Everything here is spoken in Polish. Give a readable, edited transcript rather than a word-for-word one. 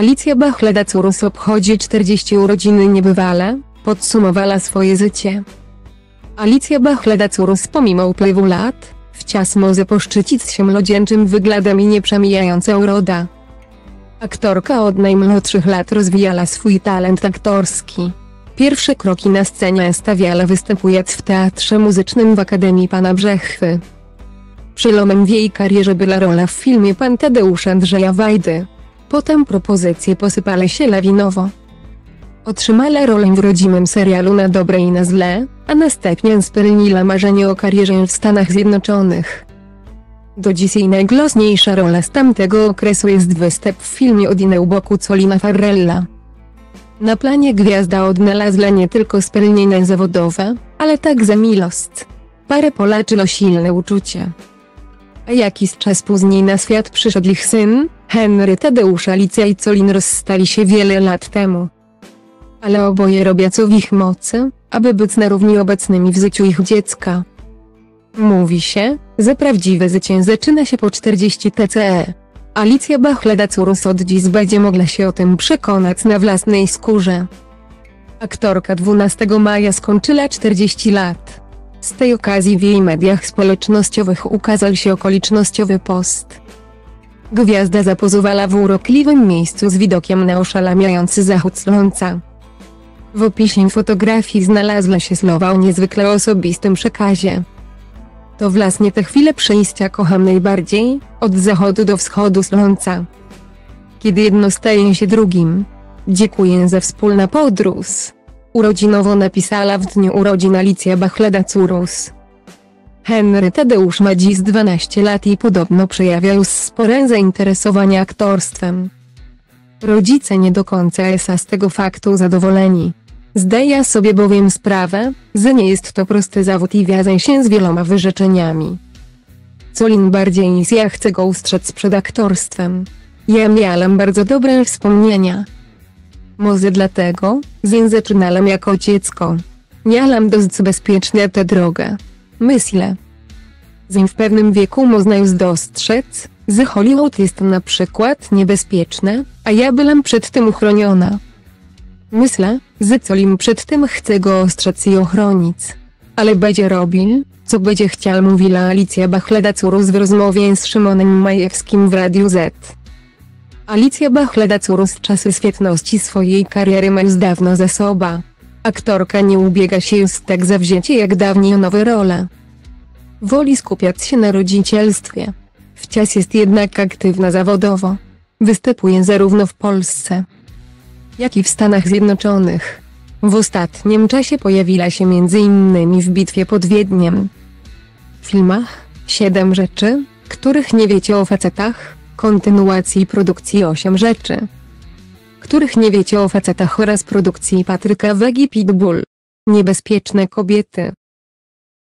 Alicja Bachleda-Curus obchodzi 40 urodziny niebywale, podsumowała swoje życie. Alicja Bachleda-Curus pomimo upływu lat, wciąż może poszczycić się młodzieńczym wyglądem i nieprzemijającą urodą. Aktorka od najmłodszych lat rozwijała swój talent aktorski. Pierwsze kroki na scenie stawiała występując w teatrze muzycznym w Akademii Pana Brzechwy. Przełomem w jej karierze była rola w filmie Pan Tadeusz Andrzeja Wajdy. Potem propozycje posypały się lawinowo. Otrzymała rolę w rodzimym serialu Na dobre i na zle, a następnie spełniła marzenie o karierze w Stanach Zjednoczonych. Do dzisiaj najgłośniejsza rola z tamtego okresu jest występ w filmie O Dnie u Boku Colina Farrella. Na planie gwiazda odnalazła nie tylko spełnienie zawodowe, ale także miłość. Parę polaczyło silne uczucie. A jakiś czas później na świat przyszedł ich syn, Henry Tadeusz. Alicja i Colin rozstali się wiele lat temu. Ale oboje robią co w ich mocy, aby być na równi obecnymi w życiu ich dziecka. Mówi się, że prawdziwe życie zaczyna się po 40 tce. Alicja Bachleda-Curus od dziś będzie mogła się o tym przekonać na własnej skórze. Aktorka 12 maja skończyła 40 lat. Z tej okazji w jej mediach społecznościowych ukazał się okolicznościowy post. Gwiazda zapozowała w urokliwym miejscu z widokiem na oszalamiający zachód słońca. W opisie fotografii znalazła się słowa o niezwykle osobistym przekazie. To właśnie te chwile przejścia kocham najbardziej, od zachodu do wschodu słońca. Kiedy jedno staje się drugim. Dziękuję za wspólną podróż. Urodzinowo napisała w dniu urodzin Alicja Bachleda-Curus. Henry Tadeusz ma dziś 12 lat i podobno przejawia już spore zainteresowanie aktorstwem. Rodzice nie do końca są z tego faktu zadowoleni. Zdaję sobie bowiem sprawę, że nie jest to prosty zawód i wiąże się z wieloma wyrzeczeniami. Colin bardziej niż ja chce go ustrzec przed aktorstwem. Ja miałem bardzo dobre wspomnienia. Może dlatego, że zaczynałem jako dziecko. Miałem dość bezpieczną tę drogę. Myślę, że w pewnym wieku można już dostrzec, że Hollywood jest na przykład niebezpieczne, a ja byłam przed tym uchroniona. Myślę, że Colin przed tym chce go ostrzec i ochronić. Ale będzie robił, co będzie chciał, mówiła Alicja Bachleda-Curus w rozmowie z Szymonem Majewskim w Radiu Z. Alicja Bachleda-Curus czasy świetności swojej kariery ma już dawno za sobą. Aktorka nie ubiega się już tak zawzięcie jak dawniej o nowe role. Woli skupiać się na rodzicielstwie. Wciąż jest jednak aktywna zawodowo. Występuje zarówno w Polsce, jak i w Stanach Zjednoczonych. W ostatnim czasie pojawiła się m.in. w Bitwie pod Wiedniem. W filmach 7 rzeczy, których nie wiecie o facetach, kontynuacji produkcji 8 rzeczy, których nie wiecie o facetach oraz produkcji Patryka Vegi Pitbull. Niebezpieczne kobiety.